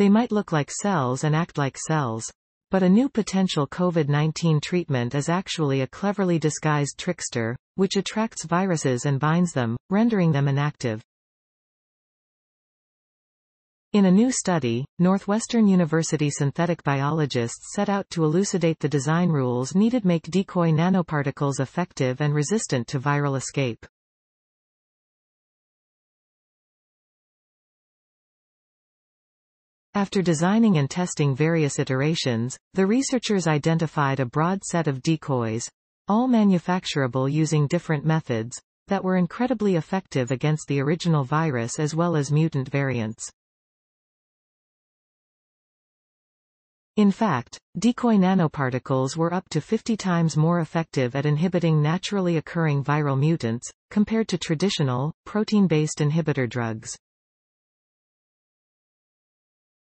They might look like cells and act like cells. But a new potential COVID-19 treatment is actually a cleverly disguised trickster, which attracts viruses and binds them, rendering them inactive. In a new study, Northwestern University synthetic biologists set out to elucidate the design rules needed to make decoy nanoparticles effective and resistant to viral escape. After designing and testing various iterations, the researchers identified a broad set of decoys, all manufacturable using different methods, that were incredibly effective against the original virus as well as mutant variants. In fact, decoy nanoparticles were up to 50 times more effective at inhibiting naturally occurring viral mutants, compared to traditional, protein-based inhibitor drugs.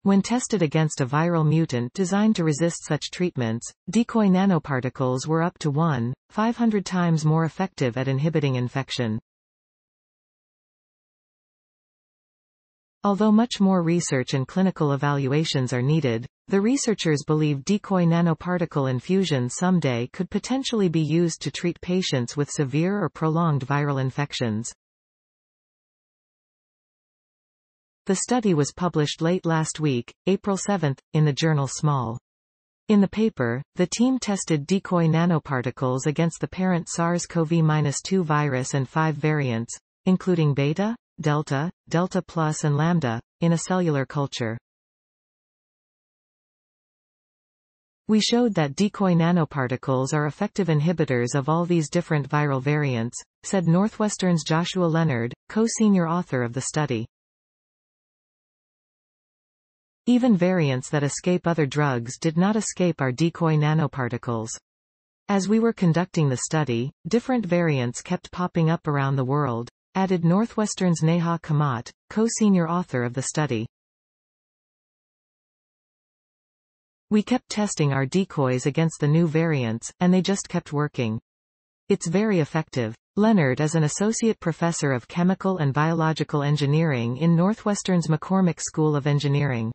When tested against a viral mutant designed to resist such treatments, decoy nanoparticles were up to 1,500 times more effective at inhibiting infection. Although much more research and clinical evaluations are needed, the researchers believe decoy nanoparticle infusion someday could potentially be used to treat patients with severe or prolonged viral infections. The study was published late last week, April 7, in the journal Small. In the paper, the team tested decoy nanoparticles against the parent SARS-CoV-2 virus and 5 variants, including beta, delta, delta plus and lambda, in a cellular culture. We showed that decoy nanoparticles are effective inhibitors of all these different viral variants, said Northwestern's Joshua Leonard, co-senior author of the study. Even variants that escape other drugs did not escape our decoy nanoparticles. As we were conducting the study, different variants kept popping up around the world, added Northwestern's Neha Kamat, co-senior author of the study. We kept testing our decoys against the new variants, and they just kept working. It's very effective. Leonard is an associate professor of chemical and biological engineering in Northwestern's McCormick School of Engineering.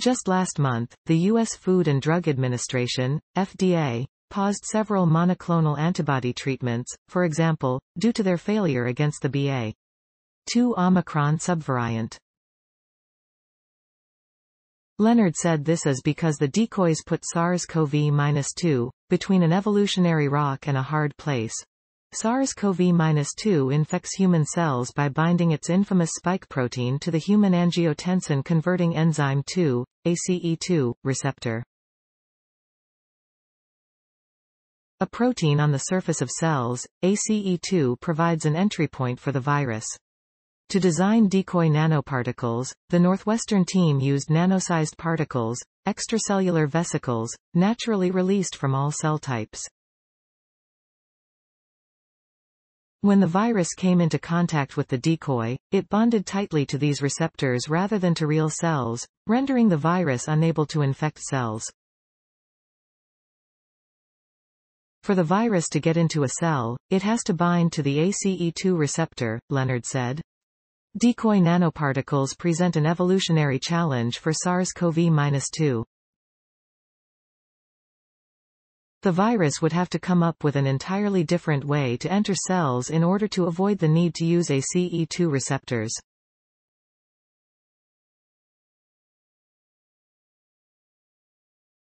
Just last month, the U.S. Food and Drug Administration, FDA, paused several monoclonal antibody treatments, for example, due to their failure against the BA.2 Omicron subvariant. Leonard said this is because the decoys put SARS-CoV-2 between an evolutionary rock and a hard place. SARS-CoV-2 infects human cells by binding its infamous spike protein to the human angiotensin-converting enzyme 2, ACE2, receptor. A protein on the surface of cells, ACE2 provides an entry point for the virus. To design decoy nanoparticles, the Northwestern team used nanosized particles, extracellular vesicles, naturally released from all cell types. When the virus came into contact with the decoy, it bonded tightly to these receptors rather than to real cells, rendering the virus unable to infect cells. For the virus to get into a cell, it has to bind to the ACE2 receptor, Leonard said. Decoy nanoparticles present an evolutionary challenge for SARS-CoV-2. The virus would have to come up with an entirely different way to enter cells in order to avoid the need to use ACE2 receptors.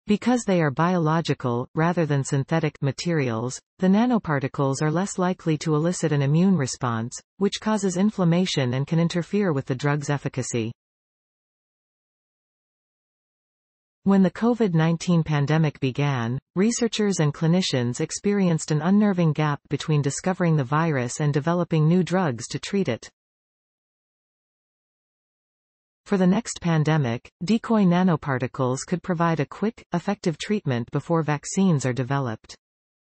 Because they are biological, rather than synthetic, materials, the nanoparticles are less likely to elicit an immune response, which causes inflammation and can interfere with the drug's efficacy. When the COVID-19 pandemic began, researchers and clinicians experienced an unnerving gap between discovering the virus and developing new drugs to treat it. For the next pandemic, decoy nanoparticles could provide a quick, effective treatment before vaccines are developed.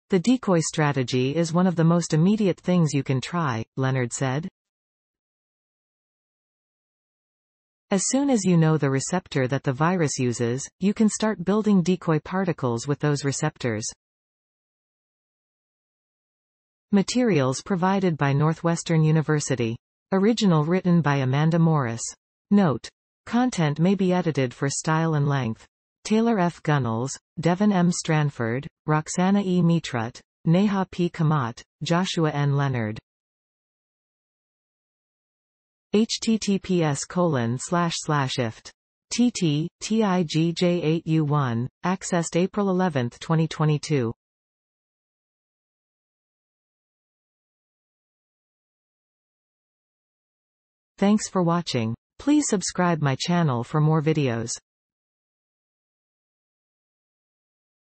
The decoy strategy is one of the most immediate things you can try, Leonard said. As soon as you know the receptor that the virus uses, you can start building decoy particles with those receptors. Materials provided by Northwestern University. Original written by Amanda Morris. Note: content may be edited for style and length. Taylor F. Gunnels, Devin M. Stranford, Roxana E. Mitrut, Neha P. Kamat, Joshua N. Leonard. https://ift.tt/tigj8u1, accessed April 11, 2022. Thanks for watching. Please subscribe my channel for more videos.